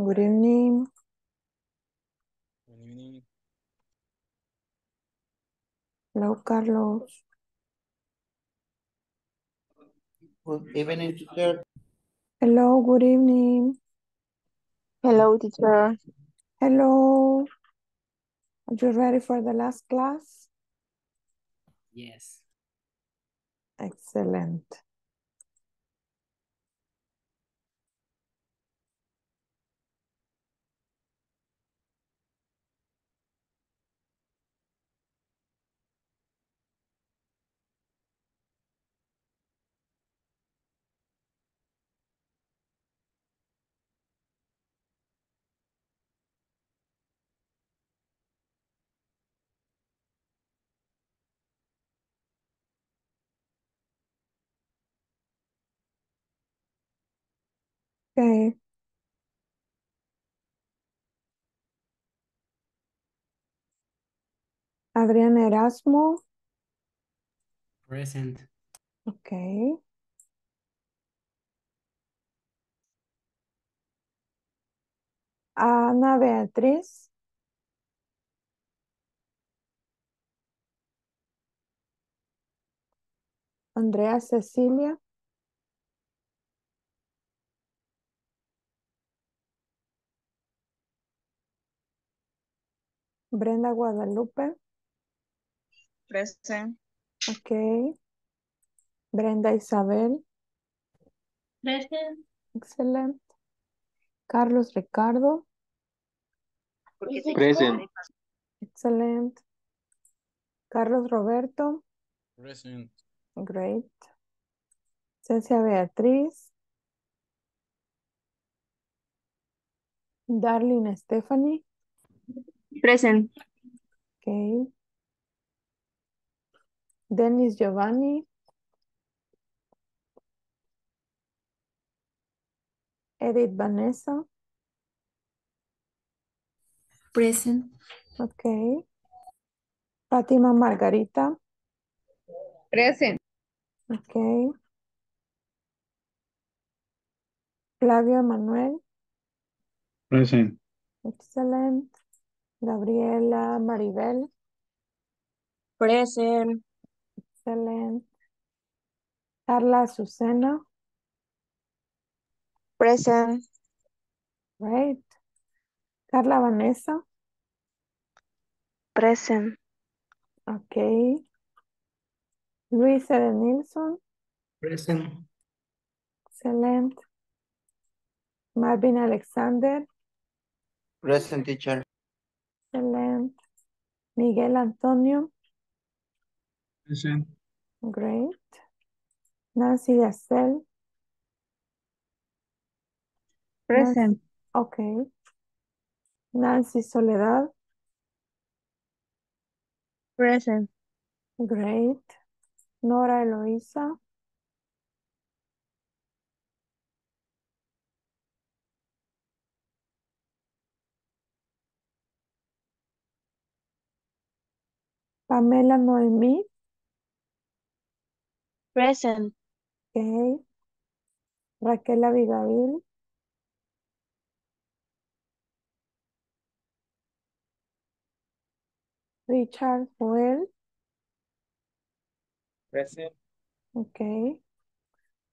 Good evening. Good evening. Hello, Carlos. Good evening, teacher. Hello, good evening. Hello, teacher. Hello. Are you ready for the last class? Yes. Excellent. Okay. Adrian Erasmo. Present. Okay. Ana Beatriz. Andrea Cecilia. Brenda Guadalupe. Present. Okay. Brenda Isabel. Present. Excellent. Carlos Ricardo. Present. Excellent. Carlos Roberto. Present. Great. Cecia Beatriz. Darlene Stephanie. Present. Okay. Dennis Giovanni. Edith Vanessa. Present. Okay. Fatima Margarita. Present. Okay. Flavio Manuel. Present. Excellent. Gabriela Maribel. Present. Excellent. Carla Susana. Present. Right. Carla Vanessa. Present. Okay. Luis Edenilson. Present. Excellent. Marvin Alexander. Present, teacher. Excellent. Miguel Antonio. Present. Great. Nancy Yacel. Present. Okay. Nancy Soledad. Present. Great. Nora Eloisa. Pamela Noemí. Present. Okay. Raquel Abigail. Richard Joel. Present. Okay.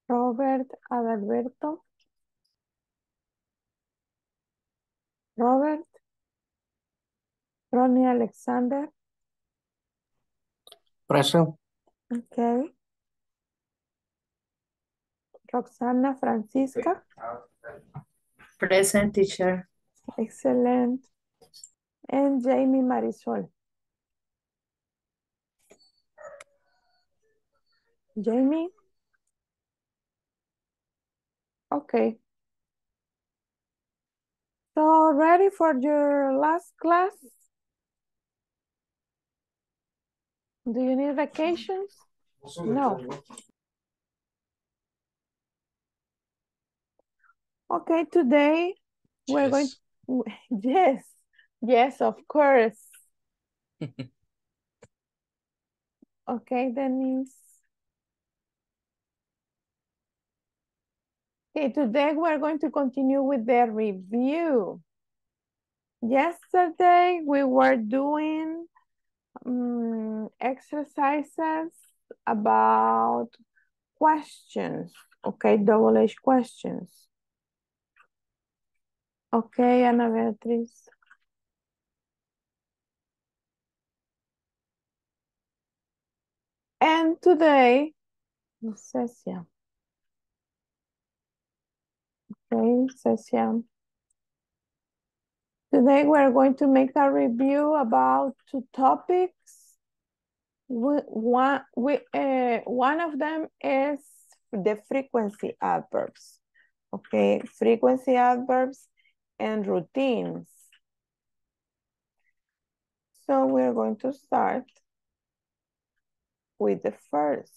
Robert Adalberto. Robert. Ronnie Alexander. Present. Okay. Roxana Francisca. Present, teacher. Excellent. And Jamie Marisol. Jamie? Okay. So, ready for your last class? Do you need vacations? No. Okay, today we're going to... Yes. Yes, of course. Okay, Denise. Okay, today we're going to continue with the review. Yesterday we were doing exercises about questions, okay, double-edged questions. Okay, Ana Beatriz. And today, Cecia. Okay, Cecia. Today we're going to make a review about two topics. One of them is the frequency adverbs. Okay, frequency adverbs and routines. So we're going to start with the first.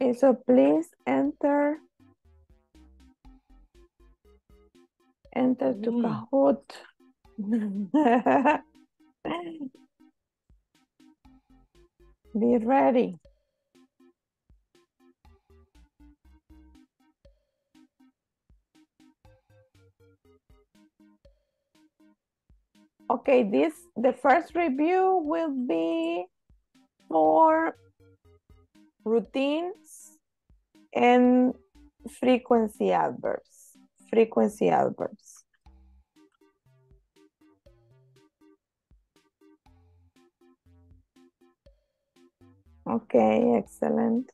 Okay, so please enter to Kahoot. Be ready. Okay, the first review will be for routines and frequency adverbs. Frequency adverbs. Okay, excellent.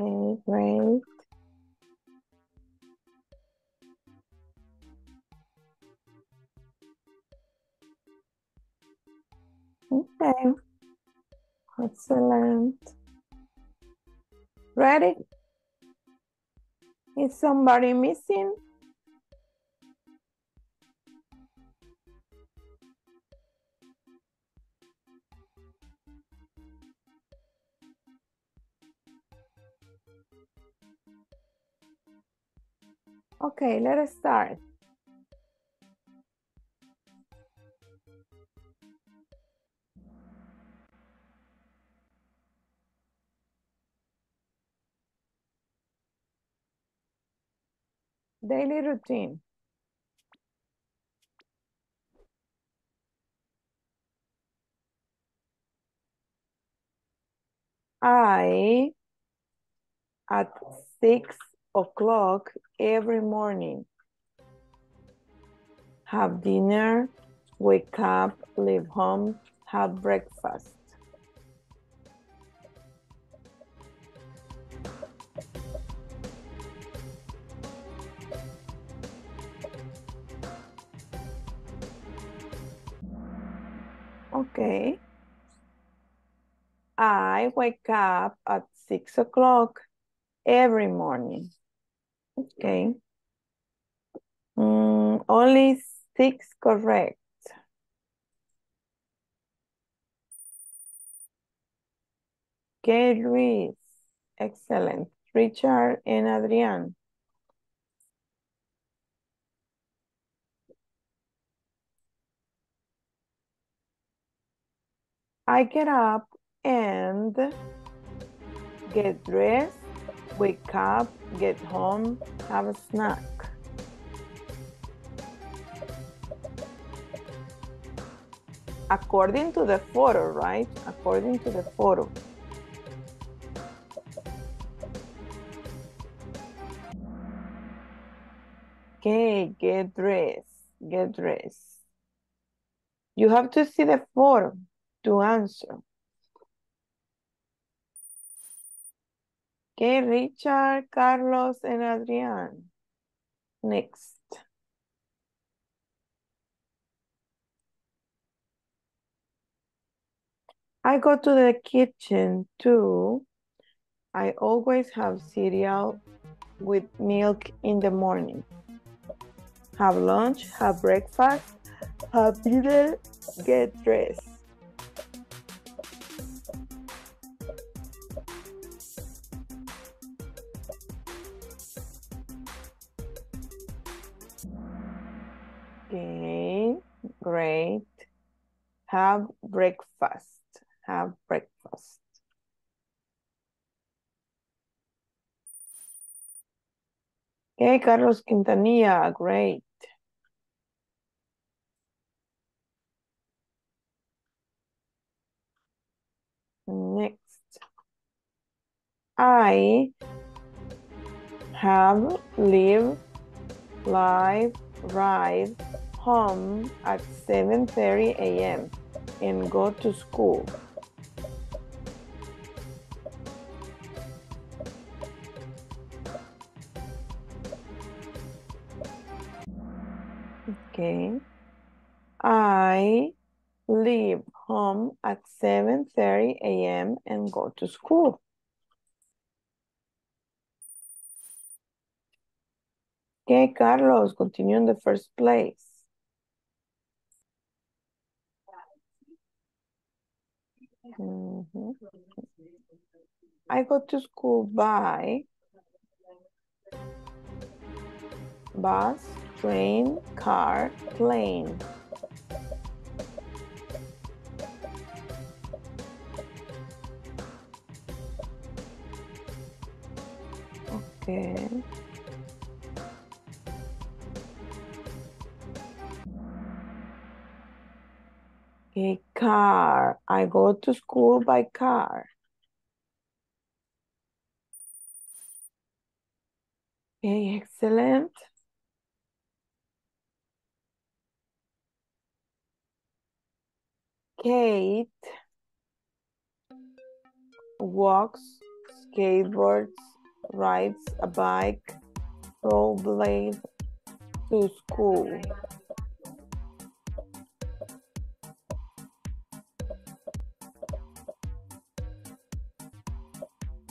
Okay, great. Okay, excellent. Ready? Is somebody missing? Okay, let us start. Daily routine. I at 6 o'clock every morning have dinner, wake up, leave home, have breakfast. Okay. I wake up at 6 o'clock every morning. Okay. Only 6 correct. Okay, Luis. Excellent. Richard and Adrian. I get up and get dressed, wake up, get home, have a snack. According to the photo, right? According to the photo. Okay, get dressed, get dressed. You have to see the photo to answer. Okay, Richard, Carlos, and Adrian. Next. I go to the kitchen too. I always have cereal with milk in the morning. Have lunch, have breakfast, have dinner, get dressed. Okay, great. Have breakfast. Have breakfast. Okay, Carlos Quintanilla, great. Next. I have lived live ride home at 7:30 a.m. and go to school. Okay. I leave home at 7:30 a.m. and go to school. Okay, Carlos, continue in the first place. I go to school by bus, train, car, plane. Okay. Okay, car. I go to school by car. Okay, excellent. Kate walks, skateboards, rides a bike, rollerblades to school.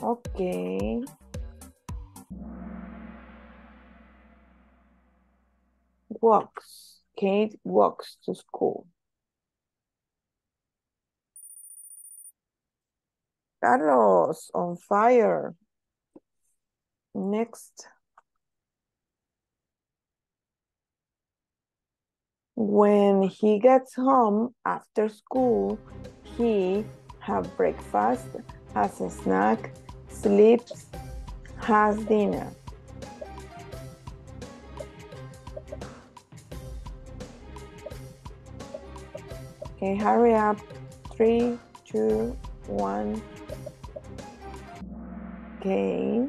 Okay. Walks. Kate walks to school. Carlos, on fire. Next. When he gets home after school, he has breakfast, has a snack, sleeps, has dinner. Okay, hurry up. 3, 2, 1. Okay.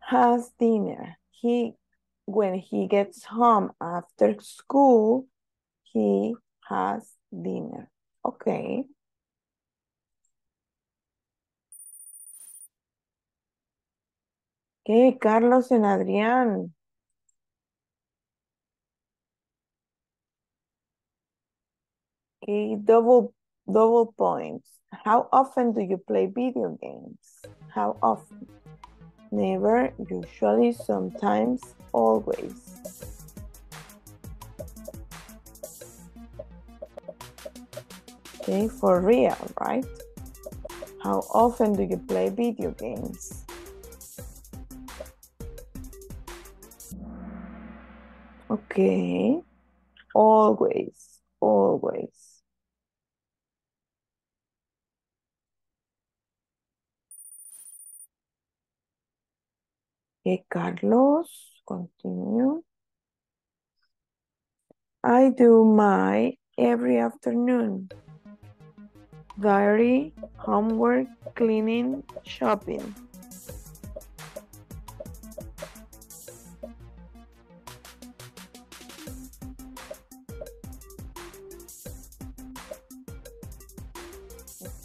Has dinner. When he gets home after school, he has dinner. Okay. Okay, Carlos and Adrián. Okay, double points. How often do you play video games? How often? Never, usually, sometimes, always. Okay, for real, right? How often do you play video games? Okay, always, always. Okay, Carlos, continue. I do my every afternoon. Diary, homework, cleaning, shopping.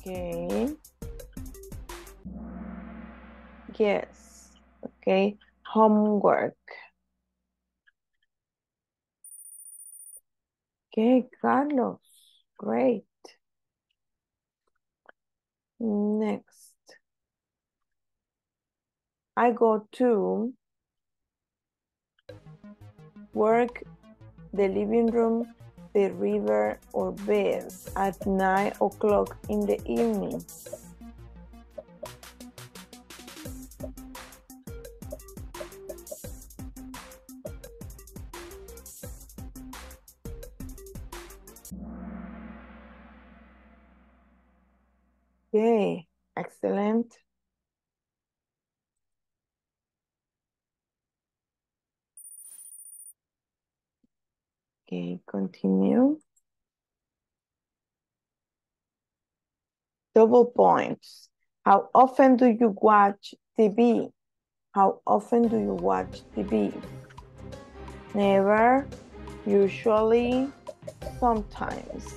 Okay. Yes. Okay, homework. Okay, Carlos, great. Next. I go to work, the living room, the river, or bed at 9 o'clock in the evening. Okay, excellent. Okay, continue. Double points. How often do you watch TV? How often do you watch TV? Never, usually, sometimes,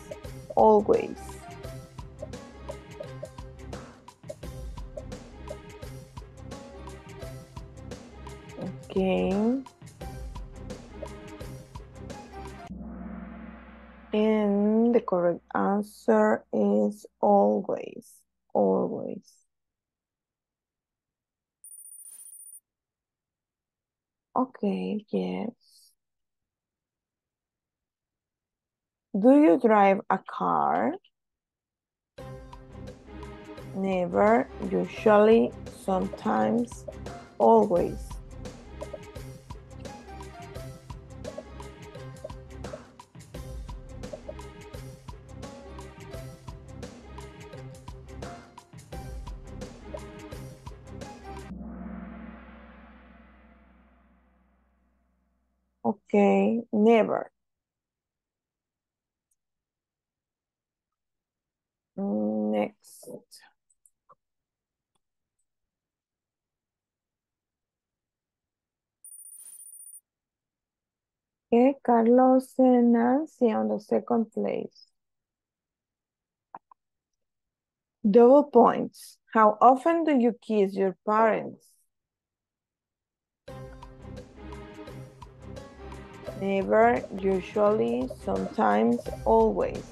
always. Okay. And the correct answer is always, always. Okay, yes. Do you drive a car? Never, usually, sometimes, always. Okay, never. Next. Okay, Carlos and Nancy on the second place. Double points. How often do you kiss your parents? Never, usually, sometimes, always.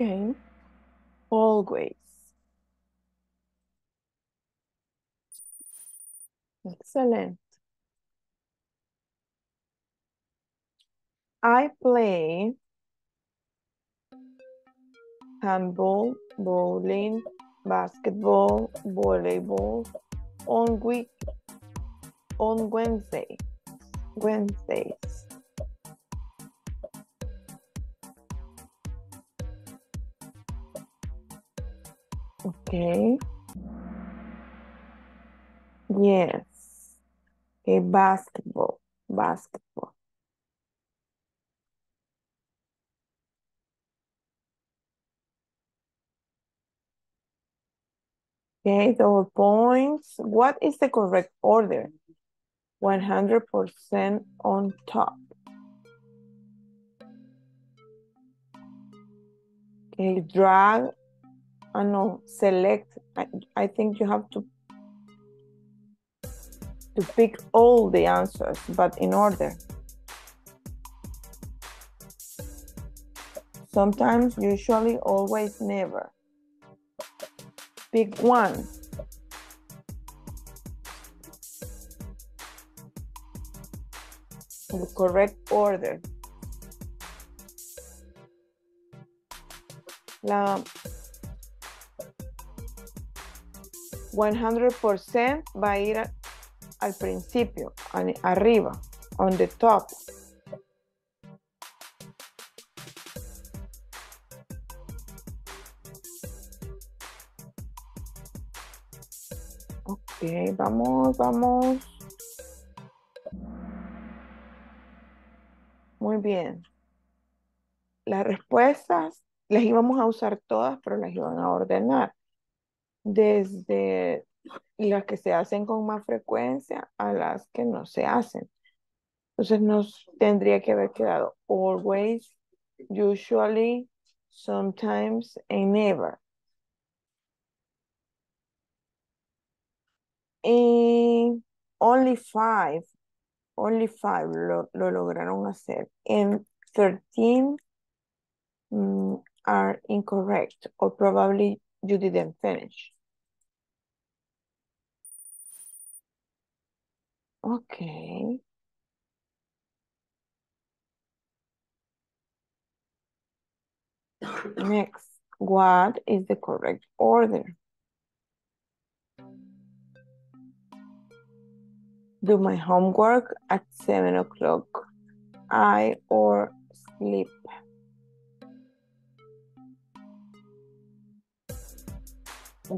Okay, always. Excellent. I play handball, bowling, basketball, volleyball on Wednesdays. Okay. Yes. Okay, basketball. Okay, double points. What is the correct order? 100% on top. Okay, drag. Oh, no, select. I think you have to pick all the answers, but in order. Sometimes, usually, always, never. Pick one. The correct order. La 100% va a ir al principio, arriba, on the top. Okay, vamos. Muy bien. Las respuestas las íbamos a usar todas, pero las iban a ordenar. Desde las que se hacen con más frecuencia a las que no se hacen. Entonces nos tendría que haber quedado always, usually, sometimes, and never. Y only five lo lograron hacer. And 13 are incorrect, or probably you didn't finish. Okay. Next, what is the correct order? do my homework at 7 o'clock. I or sleep.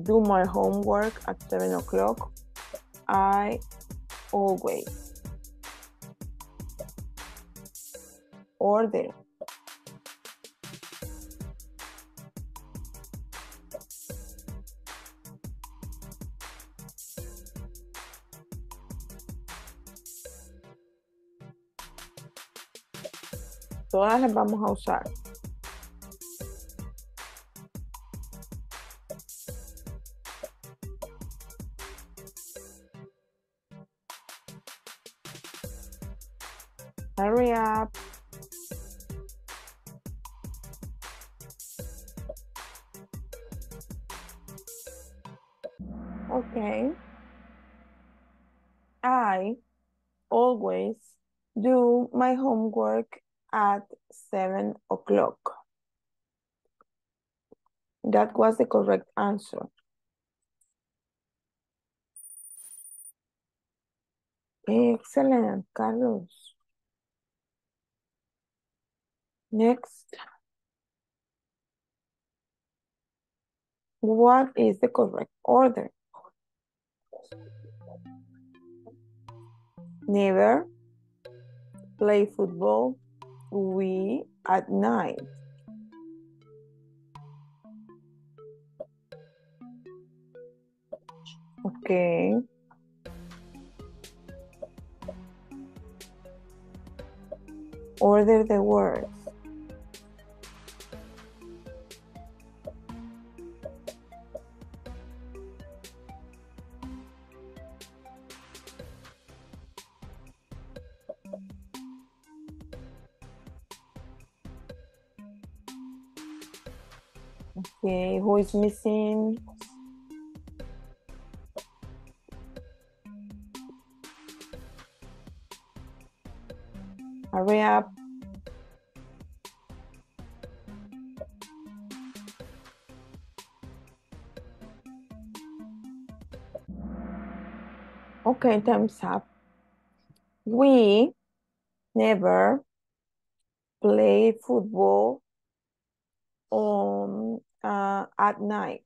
Do my homework at 7 o'clock. I always order. Todas las vamos a usar. Hurry up. Okay. I always do my homework at 7 o'clock. That was the correct answer. Excellent, Carlos. Next. What is the correct order? Never play football. We at night. Okay. Order the words. Okay, who is missing? Hurry up. Okay, time's up. We never play football on at night.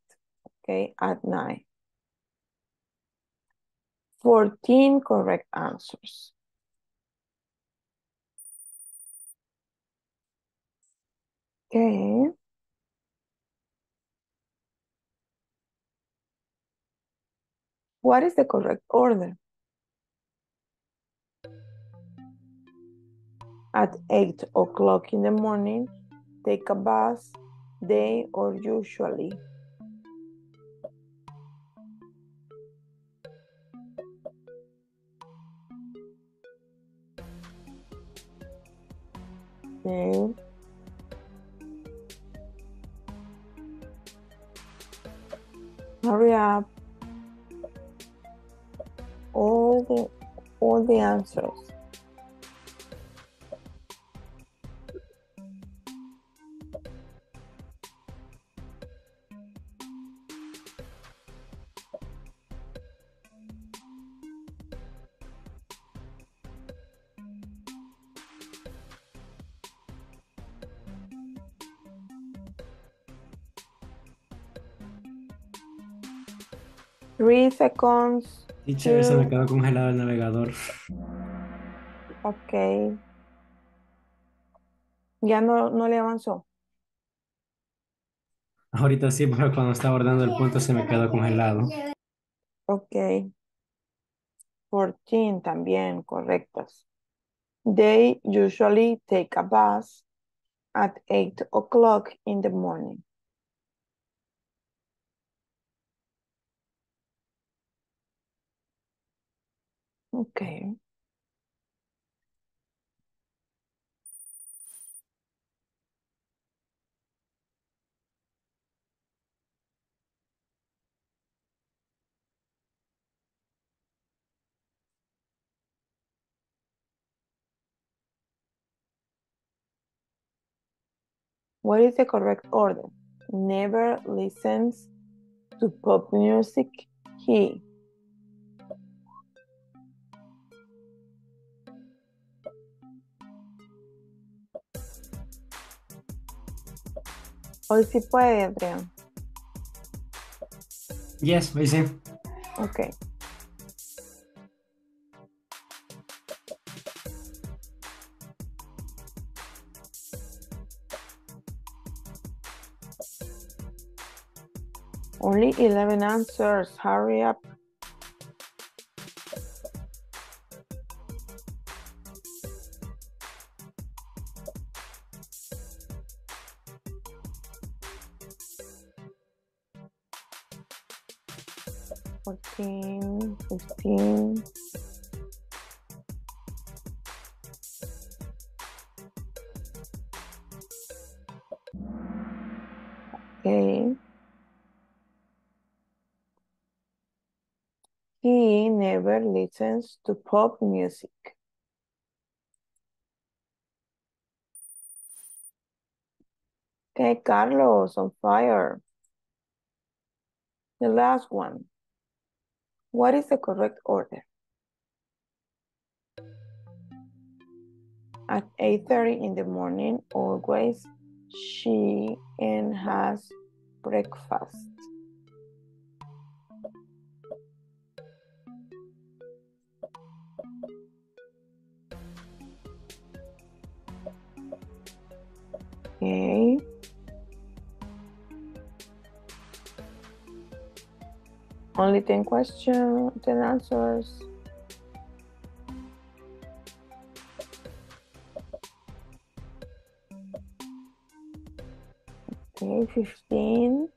Okay, at night. 14 correct answers. Okay. What is the correct order? At 8 o'clock in the morning, take a bus. They or usually. Okay. Hurry up. All the answers. Teacher, se me quedó congelado el navegador. Ok. ¿Ya no le avanzó? Ahorita sí, pero cuando estaba abordando el punto se me quedó congelado. Ok. 14 también, correctas. They usually take a bus at 8 o'clock in the morning. Okay. What is the correct order? Never listens to pop music. He Hoy sí puede, Adrián. Yes, me dice. Okay. Only 11 answers. Hurry up. Okay. He never listens to pop music. Okay, Carlos, on fire. The last one. What is the correct order? At 8:30 in the morning, always she and has breakfast. Okay. Only 10 questions, 10 answers. Okay, 15.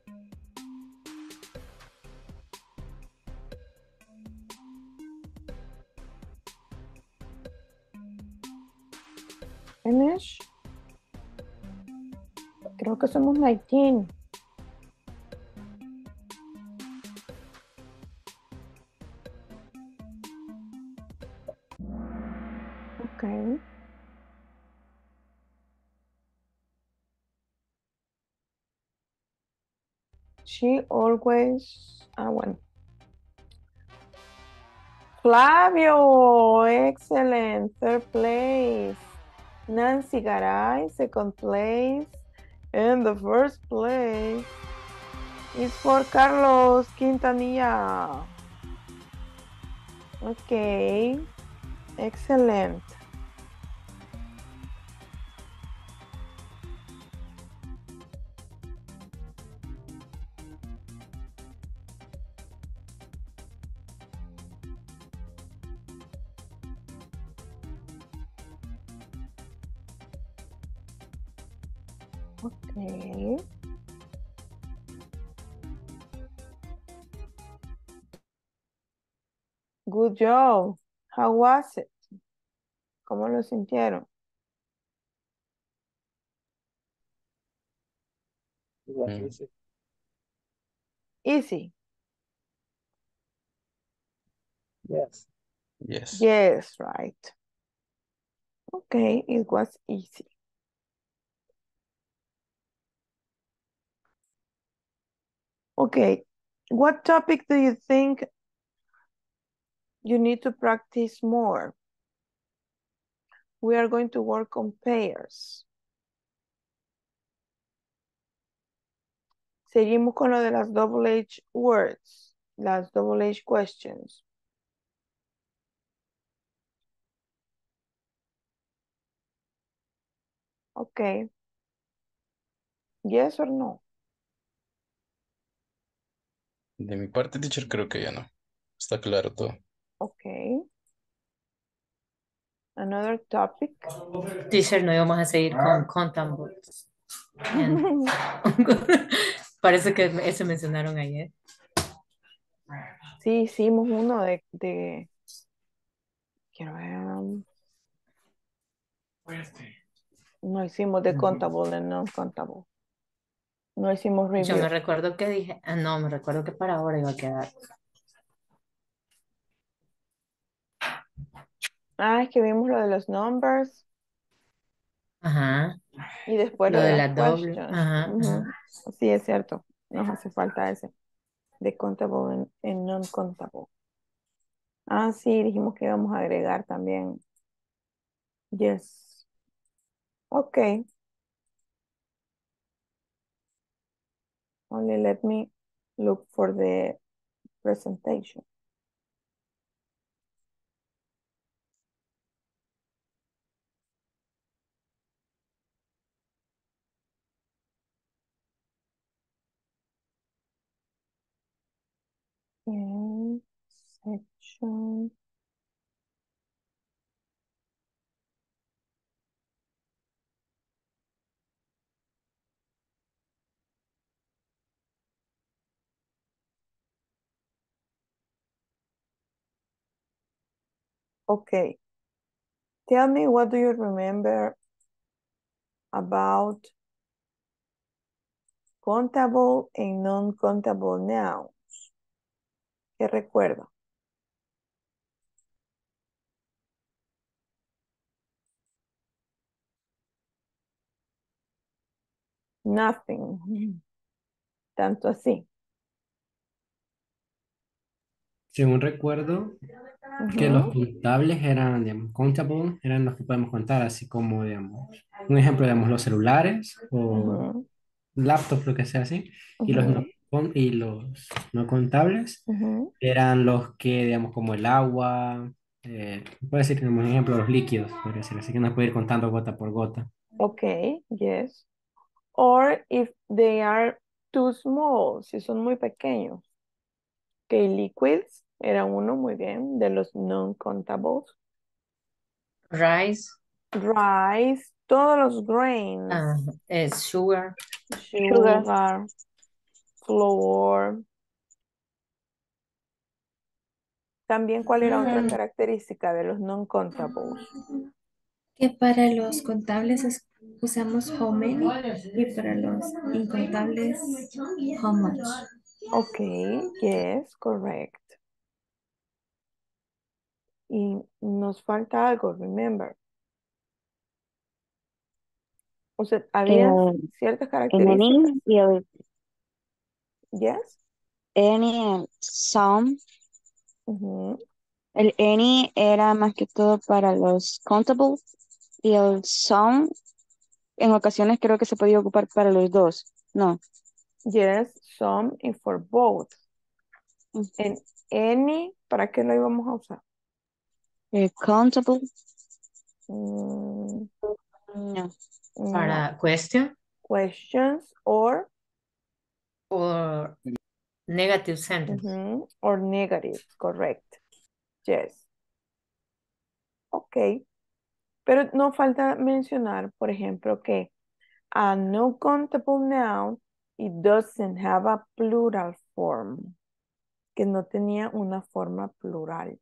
Finish. Creo que somos 19. Okay. She always, well. Flavio, excellent, third place. Nancy Garay, second place. And the first place is for Carlos Quintanilla. Okay, excellent. Okay. Good job. How was it? ¿Cómo lo sintieron? It was easy. Easy. Yes. Yes. Yes, right. Okay, it was easy. Okay, what topic do you think you need to practice more? We are going to work on pairs. Seguimos con lo de las double-H words, las double-H questions. Okay. Yes or no? De mi parte, teacher, creo que ya no. Está claro todo. Okay. Another topic. Teacher, no íbamos a seguir con content books. Parece que eso mencionaron ayer. Sí, hicimos uno de... Quiero ver... No hicimos de contable, de non-contable. No hicimos review. Yo me recuerdo que dije, no, me recuerdo que para ahora iba a quedar. Ah, es que vimos lo de los numbers. Ajá. Y después lo de las doble. Ajá, ajá. Sí, es cierto. Nos hace falta ese. De contable en non-contable. Ah, sí, dijimos que íbamos a agregar también. Yes. Ok. Only let me look for the presentation. Okay, section. Okay, tell me, what do you remember about countable and non-countable nouns? ¿Qué recuerda? Nothing. Tanto así. Según recuerdo, que los contables eran, digamos, countable, eran los que podemos contar, así como, digamos, un ejemplo, digamos, los celulares o laptops, lo que sea así, y los no contables eran los que, digamos, como el agua, puede decir que, como ejemplo, los líquidos, puede decir, así que nos puede ir contando gota por gota. Ok, yes. Or if they are too small, si son muy pequeños. Ok, liquids. Era uno, muy bien, de los non-contables. Rice. Rice, todos los grains. Sugar. Sugar. Flour. También, ¿cuál era otra característica de los non-contables? Que para los contables usamos how many y para los incontables how much. Ok, yes, correct. Y nos falta algo, remember. O sea, había ciertas características. Any, yes. Any, some. El any era más que todo para los contables y el some en ocasiones creo que se podía ocupar para los dos, ¿no? Yes, some y for both. En any, ¿para qué lo íbamos a usar? Countable. No. Para question. Questions or negative sentence. Or negative, correct. Yes. Ok. Pero no falta mencionar, por ejemplo, que a no countable noun, it doesn't have a plural form. Que no tenía una forma plural.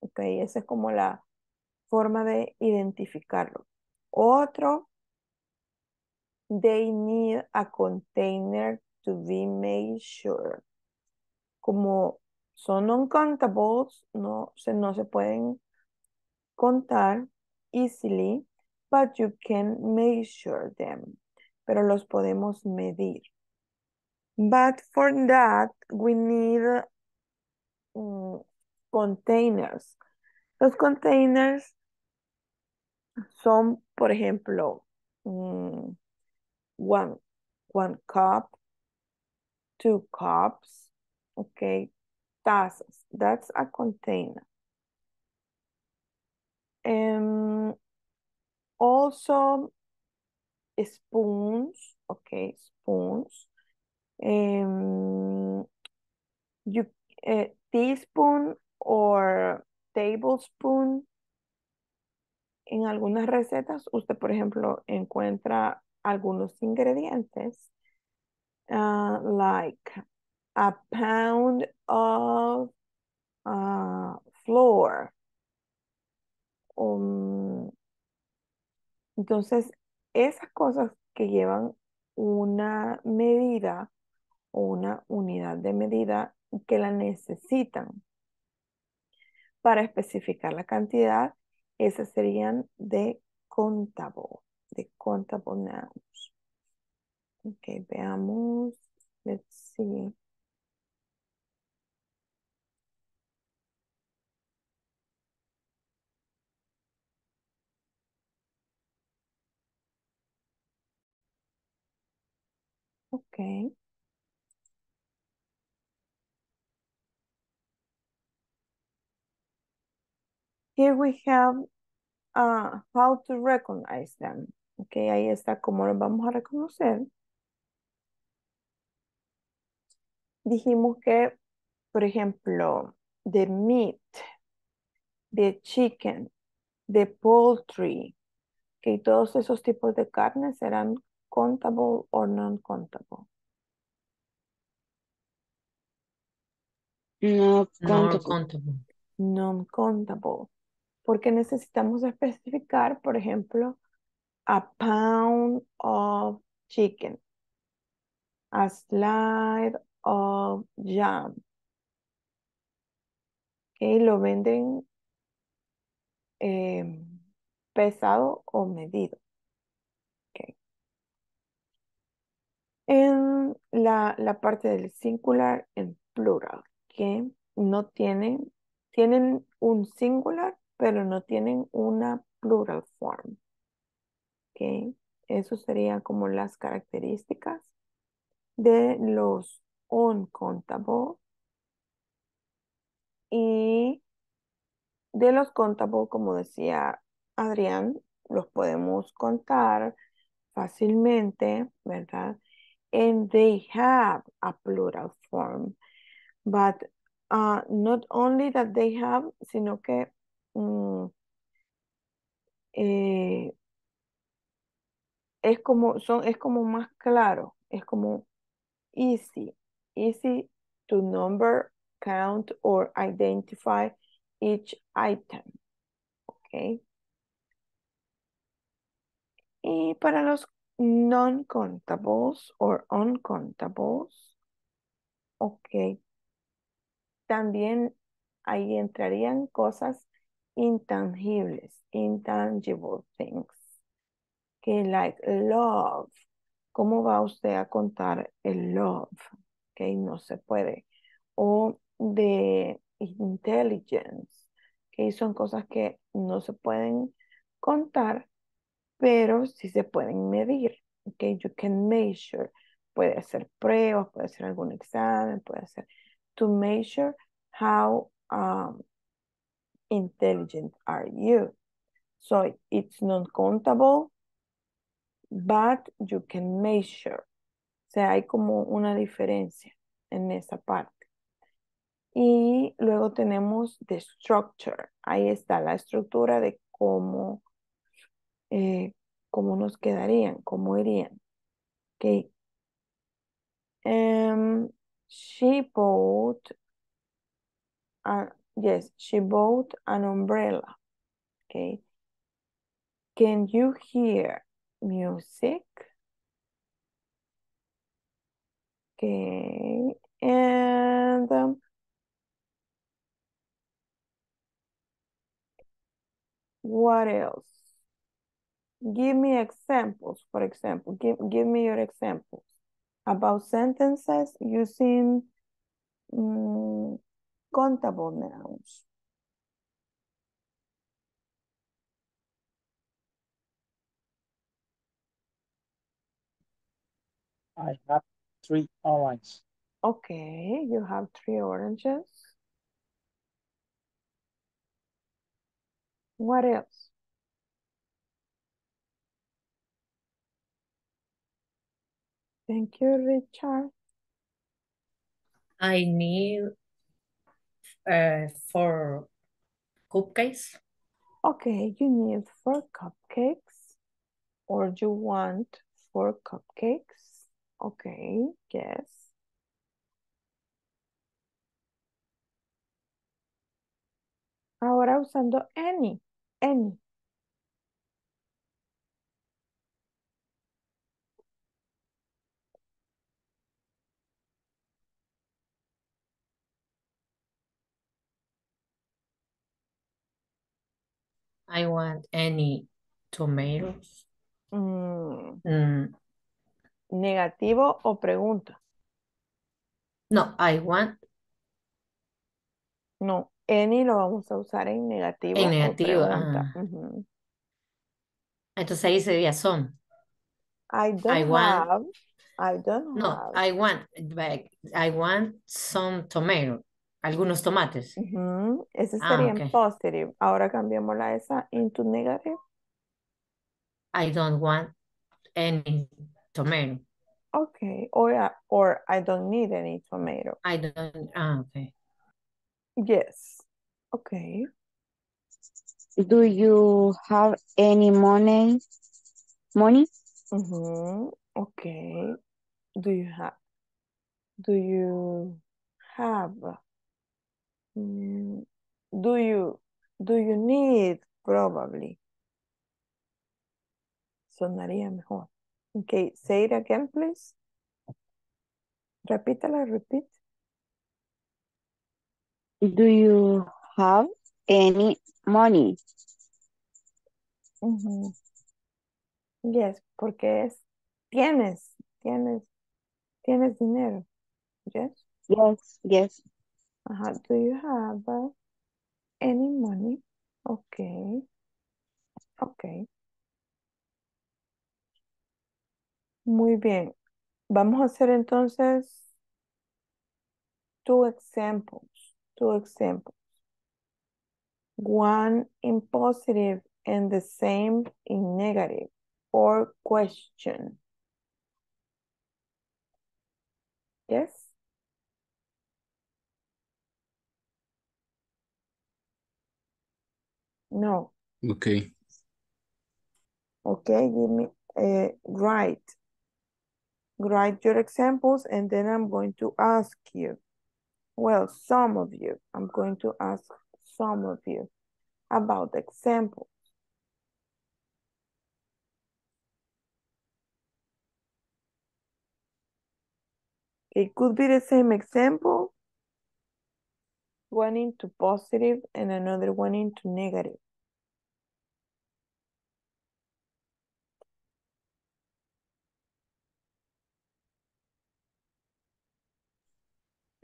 Ok, esa es como la forma de identificarlo. Otro, they need a container to be made sure. Como son non-countables, no se pueden contar easily, but you can measure them. Pero los podemos medir. But for that, we need... containers. Los containers son, por ejemplo, one cup, two cups, okay, tazas. That's a container. Also, spoons, okay, spoons. Teaspoon or tablespoon. En algunas recetas usted, por ejemplo, encuentra algunos ingredientes like a pound of flour. Entonces, esas cosas que llevan una medida o una unidad de medida que la necesitan para especificar la cantidad, esas serían de countable nouns. Ok, veamos, let's see. Ok. Here we have how to recognize them. Ok, ahí está cómo los vamos a reconocer. Dijimos que, por ejemplo, the meat, the chicken, the poultry, que todos esos tipos de carne serán countable or non-countable. Non-countable. Non-countable. Porque necesitamos especificar, por ejemplo, a pound of chicken, a slide of jam. Okay, lo venden pesado o medido. Okay. En la parte del singular en plural, que no tienen un singular, pero no tienen una plural form. Okay. Eso sería como las características de los uncountable y de los countable, como decía Adrián, los podemos contar fácilmente, ¿verdad? And they have a plural form, but not only that they have, sino que es como más claro, es como easy to number, count, or identify each item, okay. Y para los non-countables or uncountables, okay, también ahí entrarían cosas intangibles, intangible things. Okay, like love. ¿Cómo va usted a contar el love? Okay, no se puede. O de intelligence. Okay, son cosas que no se pueden contar, pero sí se pueden medir. Okay, you can measure. Puede hacer pruebas, puede hacer algún examen, puede hacer... To measure how intelligent are you. So it's non-countable, but you can measure. O sea, hay como una diferencia en esa parte. Y luego tenemos the structure. Ahí está la estructura de cómo nos quedarían, cómo irían. Okay. She bought an umbrella. Okay. Can you hear music? Okay. And what else? Give me examples, for example. Give me your examples about sentences using countable nouns. I have 3 oranges. Okay, you have 3 oranges. What else? Thank you, Richard. I need 4 cupcakes. Okay, you need 4 cupcakes, or you want 4 cupcakes. Okay, yes. Ahora usando any. I want any tomatoes. ¿Negativo o pregunta? No, I want. No, any lo vamos a usar en negativo. En negativo. Entonces ahí sería son. I don't have. No, I want some tomato. algunos tomates. Ese sería en positive. Ahora cambiémosla esa into negative. I don't want any tomato. Okay, or I don't need any tomato. I don't, okay. Yes, okay. Do you have any money? Money? Okay. Do you need, probably? Sonaría mejor. Okay, say it again, please. Repeat. Do you have any money? Yes, porque es tienes dinero. Yes. Do you have any money? Okay. Muy bien. Vamos a hacer entonces two examples. One in positive and the same in negative or question. Yes? No. Okay, give me write your examples, and then I'm going to ask you. Well, some of you. I'm going to ask some of you about the examples. It could be the same example, one into positive and another one into negative.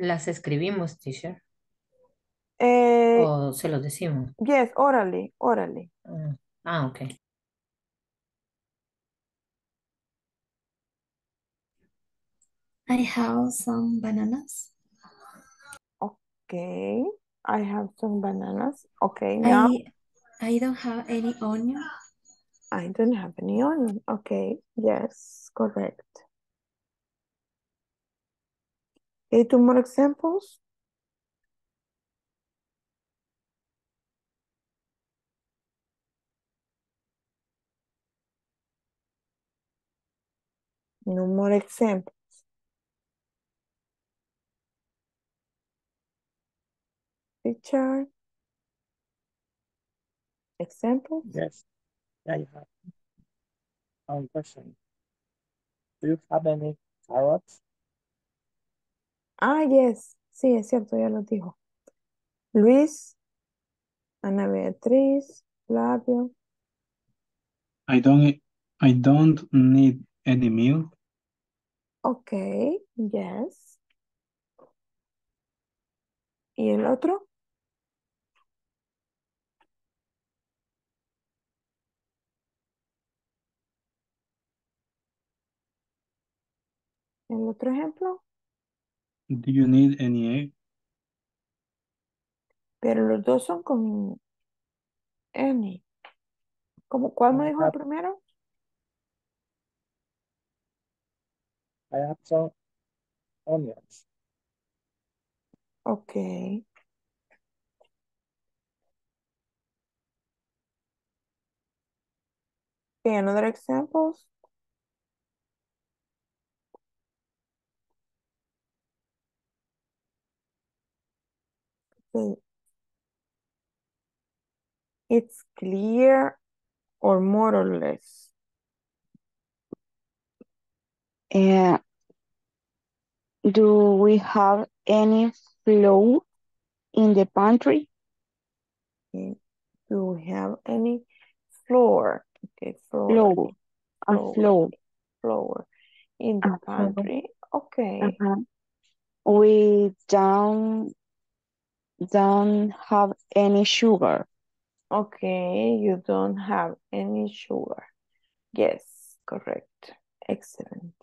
¿Las escribimos, teacher? ¿O se los decimos? Yes, orally. Okay. I have some bananas. Okay, I have some bananas. Okay, now. I don't have any onion. I don't have any onion. Okay, yes, correct. Okay, two more examples. No more examples. Teacher, example? Yes, I have. Question. Do you have any carrots? Yes, sí, es cierto, ya lo dijo. Luis, Ana Beatriz, Flavio. I don't need any milk. Okay, yes. ¿Y el otro? ¿El otro ejemplo? Do you need any egg? Pero los dos son con any. ¿Cómo, cuál me dijo el primero? I have some onions. Okay. Okay, another examples? Okay. It's clear or more or less? Do we have any flour in the pantry? Okay. Do we have any flour? Okay, flour in the pantry. Okay. We don't have any sugar. Okay, you don't have any sugar. Yes, correct. Excellent.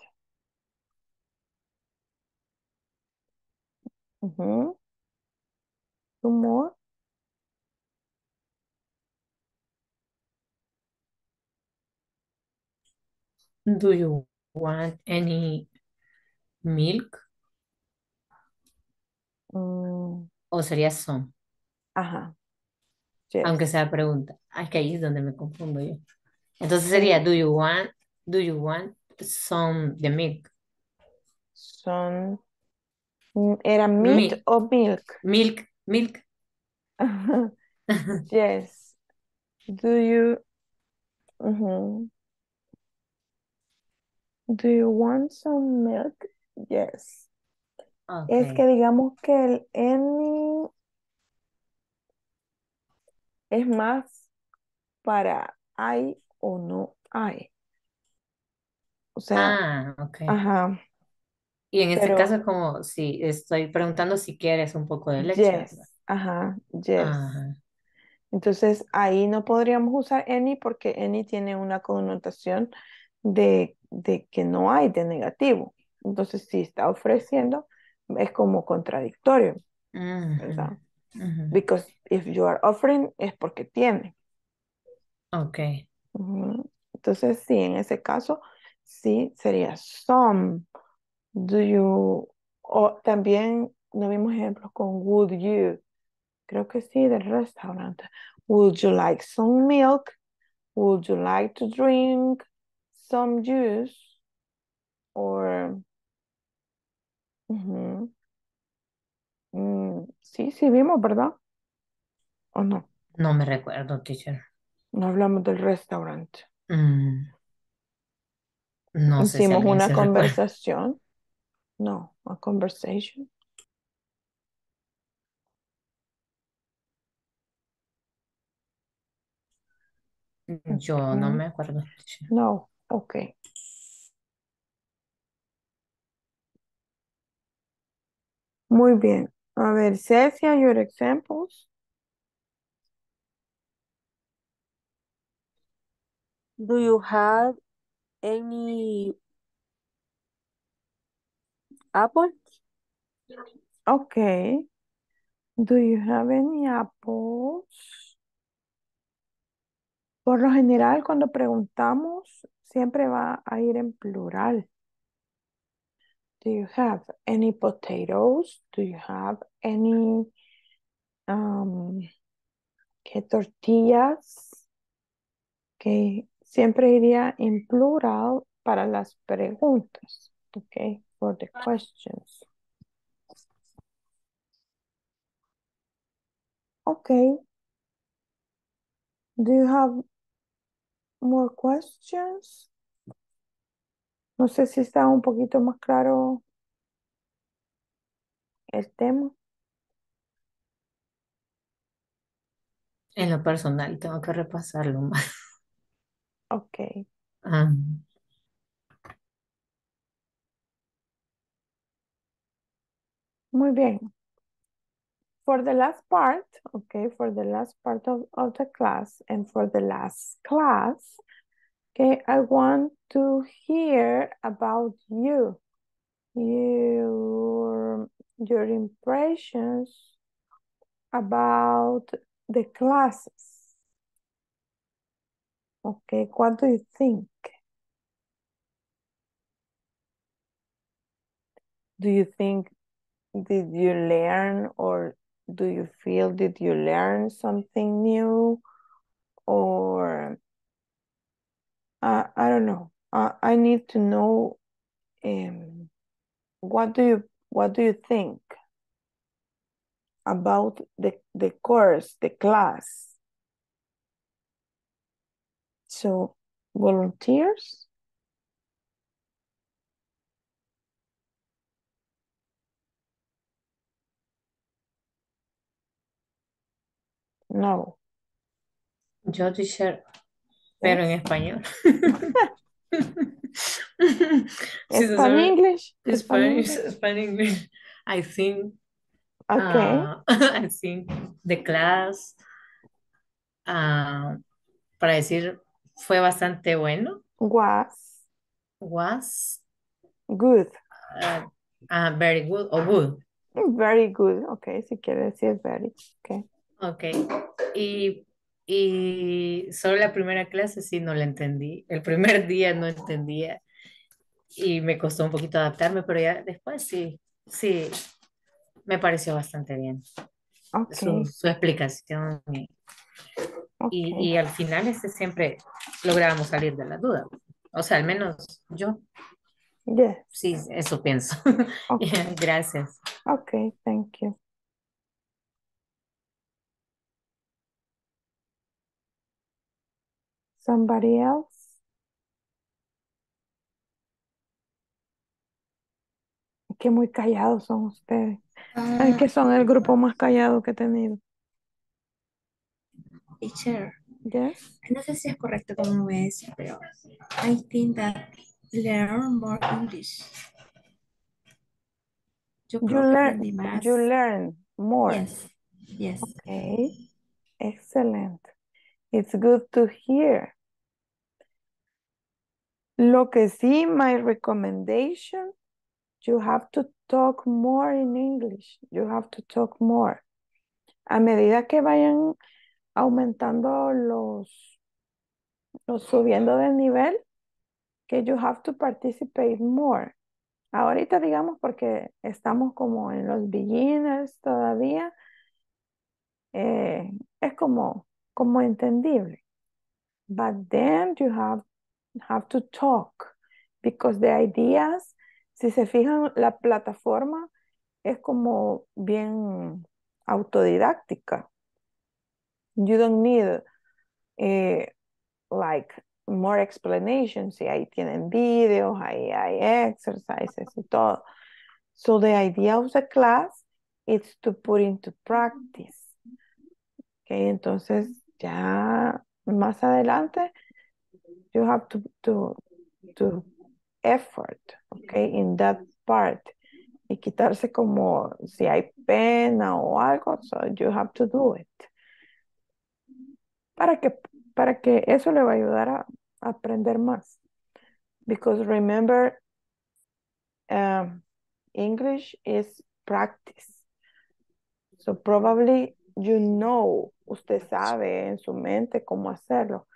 Two more. Do you want any milk? O sería some. Ajá. Yes. Aunque sea pregunta. Es que ahí es donde me confundo yo. Entonces sería, do you want some the milk? Some. ¿Era meat o milk? Milk. Yes. Do you... Do you want some milk? Yes. Okay. Es que digamos que el any es más para hay o no hay. O sea, okay. Ajá. Y en este caso es como si estoy preguntando si quieres un poco de leche. Yes. Ajá, yes. Ajá. Entonces ahí no podríamos usar any porque any tiene una connotación de que no hay, de negativo. Entonces, si está ofreciendo, es como contradictorio, ¿verdad? Because if you are offering, es porque tiene. Ok. Entonces, sí, en ese caso, sí, sería some. Do you... O también, no vimos ejemplos con would you. Creo que sí, del restaurante. Would you like some milk? Would you like to drink some juice? Or... Sí, sí vimos, ¿verdad? ¿O no? No me recuerdo, teacher. No hablamos del restaurante. No sé si hicimos una conversación. No, a conversation. Yo no me acuerdo. No, ok. Muy bien. A ver, Cecia, your examples. Do you have any apples? Okay. Do you have any apples? Por lo general, cuando preguntamos, siempre va a ir en plural. Do you have any potatoes? Do you have any tortillas? Okay. Siempre iría en plural para las preguntas. Okay, for the questions. Okay. Do you have more questions? No sé si está un poquito más claro el tema. En lo personal, tengo que repasarlo más. Ok. Muy bien. For the last part, okay, for the last part of the class and for the last class, okay, I want to hear about you, your impressions about the classes. Okay, what do you think? Do you think, did you learn or do you feel, did you learn something new or... I don't know. I need to know what do you think about the course, the class? So, volunteers? No. Yo, teacher. Pero en español. Spanish English. I think. Okay. I think the class. Para decir, fue bastante bueno. Was. Good. Very good. Or good. Very good. Ok, si quiere decir very. Ok. Ok. Y solo la primera clase sí no la entendí. El primer día no entendía. Y me costó un poquito adaptarme, pero ya después sí. Sí, me pareció bastante bien. Okay. Su explicación. Y al final siempre lográbamos salir de la duda. O sea, al menos yo. Yes. Sí, eso pienso. Okay. Yeah, gracias. Ok, thank you. Somebody else? Que muy callados son ustedes. Es que son el grupo más callado que he tenido. Teacher, yes? No sé si es correcto como me decía, pero I think that learn more English. Yo creo que aprendí más. You learn more. Yes. Yes. Okay. Excellent. It's good to hear. Lo que sí, my recommendation, you have to talk more in English. You have to talk more. A medida que vayan aumentando subiendo de nivel, que you have to participate more. Ahorita digamos porque estamos como en los beginners todavía. Es como entendible. But then you have to talk. Because the ideas, si se fijan, la plataforma es como bien autodidáctica. You don't need like more explanations. Y ahí tienen videos, ahí hay exercises y todo. So the idea of the class is to put into practice. Okay, entonces ya más adelante you have to effort, okay, in that part. Y quitarse como si hay pena o algo, so you have to do it. Para que eso le va a ayudar a aprender más. Because remember, English is practice. So probably you know, usted sabe en su mente cómo hacerlo,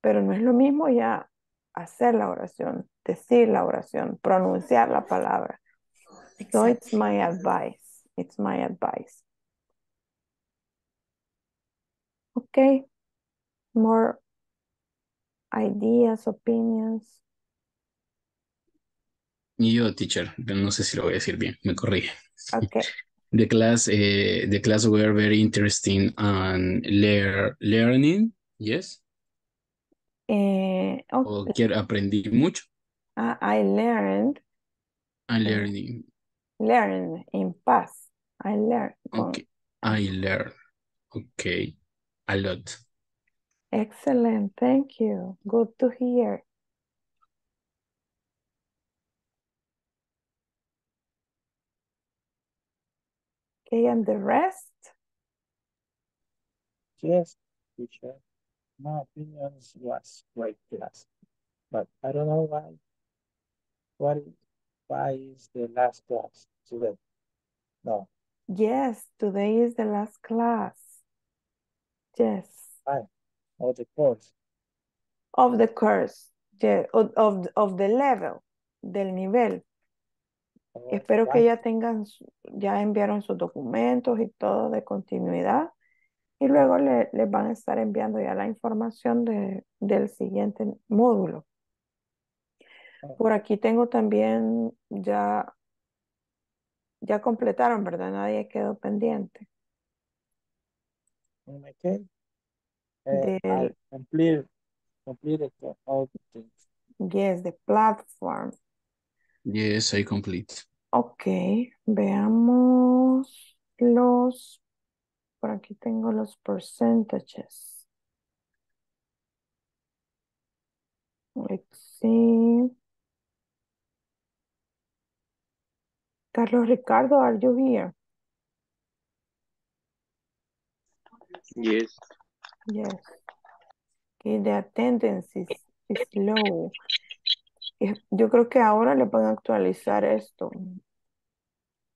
pero no es lo mismo ya hacer la oración, decir la oración, pronunciar la palabra. Exacto. So it's my advice. It's my advice. Okay. More ideas, opinions. Yo, teacher, no sé si lo voy a decir bien, me corrige. Okay. The class were very interesting and learning, yes? Okay. Aprendí mucho. I learned. I learning. Learn in past. I learned. Okay. I learned. Okay. A lot. Excellent. Thank you. Good to hear. Okay, and the rest? Yes, teacher. My opinion was great class, but I don't know why is the last class today? No. Yes, today is the last class. Yes. Why? Of the course. Of the course. Yeah. Of the level. Del nivel. Oh, espero right. Que ya enviaron sus documentos y todo de continuidad. Y luego les van a estar enviando ya la información del siguiente módulo. Por aquí tengo también, ya completaron, ¿verdad? Nadie quedó pendiente. Okay. Complete all things. Yes, the platform. Yes, I complete. Ok, veamos los... Por aquí tengo los percentages. Let's see. Carlos Ricardo, are you here? Yes. Yes. Okay, the attendance is low. Yo creo que ahora le pueden actualizar esto.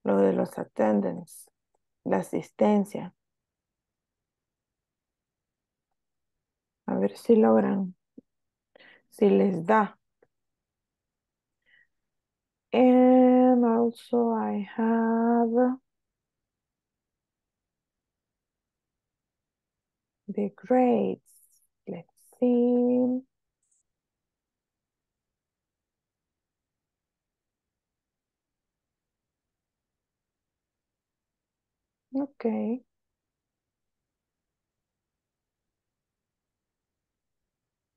lo de los attendants, la asistencia. A ver si logran, si les da. And also I have the grades. Let's see. Okay.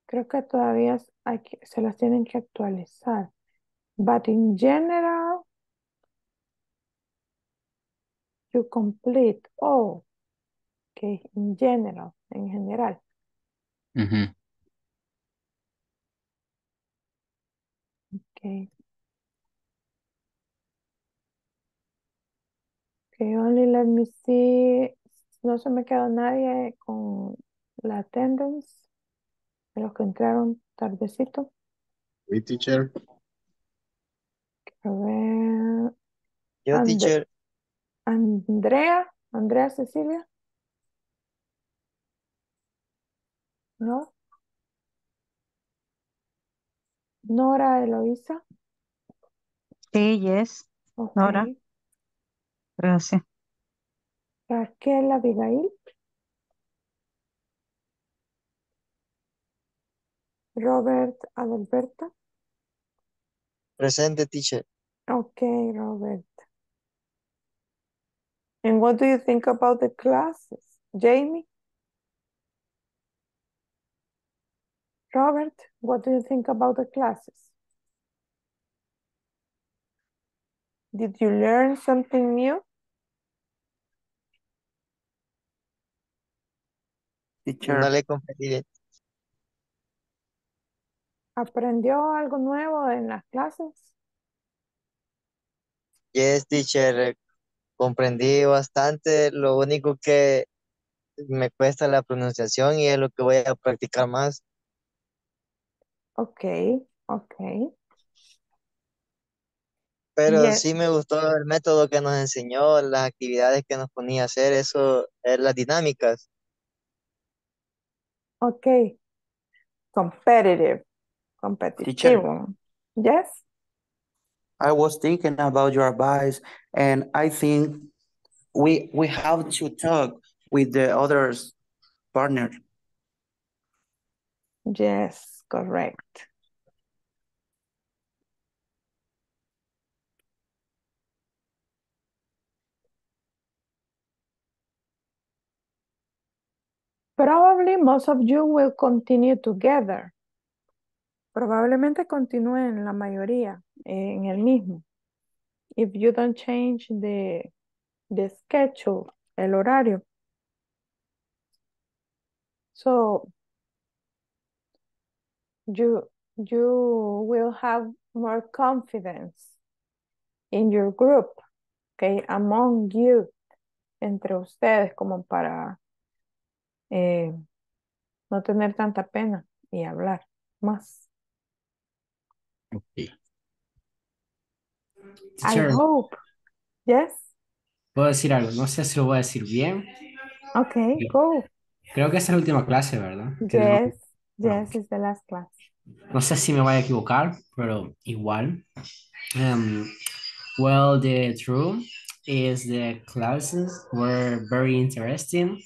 Creo que todavía hay que, se las tienen que actualizar. But in general, you complete all. Okay, in general, en general. Mm-hmm. Okay. Okay, only let me see. No se me quedó nadie con la attendance. De los que entraron tardecito. Sí, teacher. A ver. Yo, teacher. Andrea Cecilia. ¿No? Nora Eloisa. Sí, yes. Okay. Nora. Gracias. Raquel Abigail. Robert Adalberto. Presente, teacher. Okay, Robert. And what do you think about the classes? Jamie? Robert, what do you think about the classes? Did you learn something new? Teacher. No le comprendí. ¿Aprendió algo nuevo en las clases? Yes, teacher. Comprendí bastante. Lo único que me cuesta la pronunciación y es lo que voy a practicar más. Ok. Pero yes. Sí me gustó el método que nos enseñó, las actividades que nos ponía a hacer, eso, las dinámicas. Ok. Competitive. Yes? I was thinking about your advice, and I think we have to talk with the other partner. Yes, correct. Probably most of you will continue together. Probablemente continúen la mayoría en el mismo. If you don't change the schedule, el horario. So you will have more confidence in your group, okay, among you, entre ustedes, como para no tener tanta pena y hablar más. Okay. Teacher, I hope. Yes. Puedo decir algo, no sé si lo voy a decir bien. Okay, go. Creo que esa es la última clase, ¿verdad? Yes, yes, it's the last class. No sé si me voy a equivocar, pero igual. Well, the truth is the classes were very interesting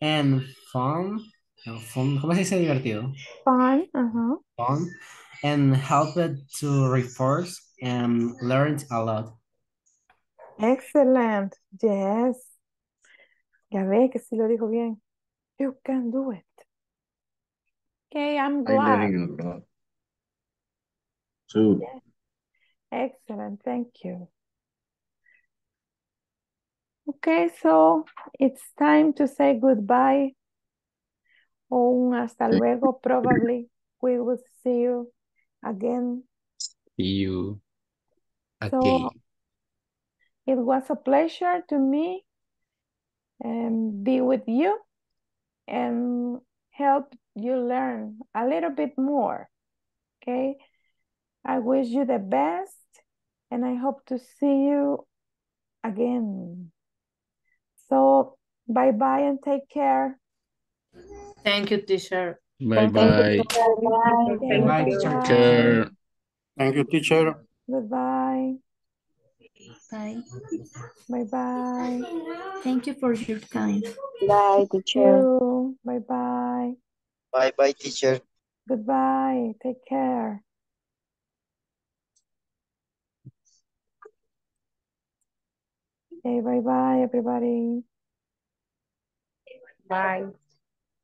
and fun. ¿Cómo se dice divertido? Fun, uh-huh. Fun. And helped to reinforce and learned a lot. Excellent. Yes. Ya ve que sí lo dijo bien. You can do it. Okay, I'm glad. I'm learning a lot. Too. Yes. Excellent. Thank you. Okay, so it's time to say goodbye. Un hasta luego, probably. We will see you again. See you again. So, it was a pleasure to me and be with you and help you learn a little bit more. Okay. I wish you the best and I hope to see you again. So bye-bye and take care. Thank you, teacher. Bye-bye. Bye-bye, teacher. Thank you, teacher. Goodbye. Bye. Bye-bye. Thank you for your time. Bye, teacher. Bye-bye. Bye-bye, teacher. Goodbye. Take care. Okay, bye-bye, everybody. Bye.